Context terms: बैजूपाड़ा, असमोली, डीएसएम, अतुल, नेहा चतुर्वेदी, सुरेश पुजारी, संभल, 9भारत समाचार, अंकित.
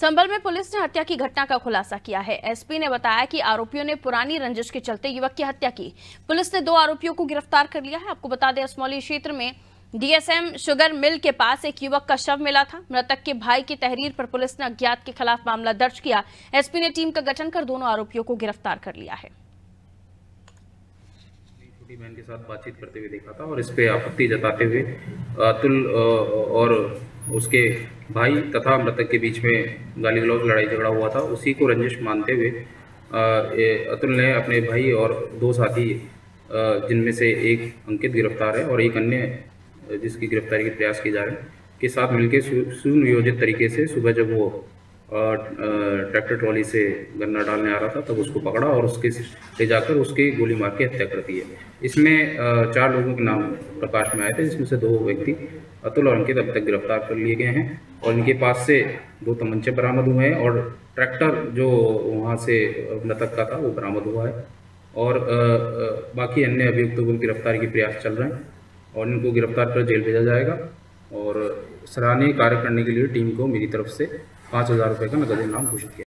संभल में पुलिस ने हत्या की घटना का खुलासा किया है। एसपी ने बताया कि आरोपियों ने पुरानी रंजिश के चलते युवक की हत्या की। पुलिस ने 2 आरोपियों को गिरफ्तार कर लिया है। आपको बता दें, असमोली क्षेत्र में डीएसएम शुगर मिल के पास एक युवक का शव मिला था। मृतक के भाई की तहरीर पर पुलिस ने अज्ञात के खिलाफ मामला दर्ज किया। एसपी ने टीम का गठन कर 2 आरोपियों को गिरफ्तार कर लिया है। छोटी बहन के साथ बातचीत करते हुए देखा था और इस पे आपत्ति जताते हुए अतुल और उसके भाई तथा मृतक के बीच में गाली गलौज लड़ाई झगड़ा हुआ था। उसी को रंजिश मानते हुए अतुल ने अपने भाई और 2 साथी, जिनमें से एक अंकित गिरफ्तार है और एक अन्य जिसकी गिरफ्तारी के प्रयास किए जा रहे हैं, के साथ मिलकर सुनियोजित तरीके से सुबह जब वो ट्रैक्टर ट्रॉली से गन्ना डालने आ रहा था तब उसको पकड़ा और उसके ले जाकर उसकी गोली मार के हत्या कर दी है। इसमें 4 लोगों के नाम प्रकाश में आए थे, जिसमें से 2 व्यक्ति अतुल और अंकित अब तक गिरफ्तार कर लिए गए हैं और इनके पास से 2 तमंचे बरामद हुए हैं और ट्रैक्टर जो वहाँ से मृतक का था वो बरामद हुआ है और बाकी अन्य अभियुक्तों को गिरफ्तारी के प्रयास चल रहे हैं और इनको गिरफ्तार कर जेल भेजा जाएगा। और सराहनीय कार्य करने के लिए टीम को मेरी तरफ से 5,000 रुपये का नगद इनाम घोषित किया।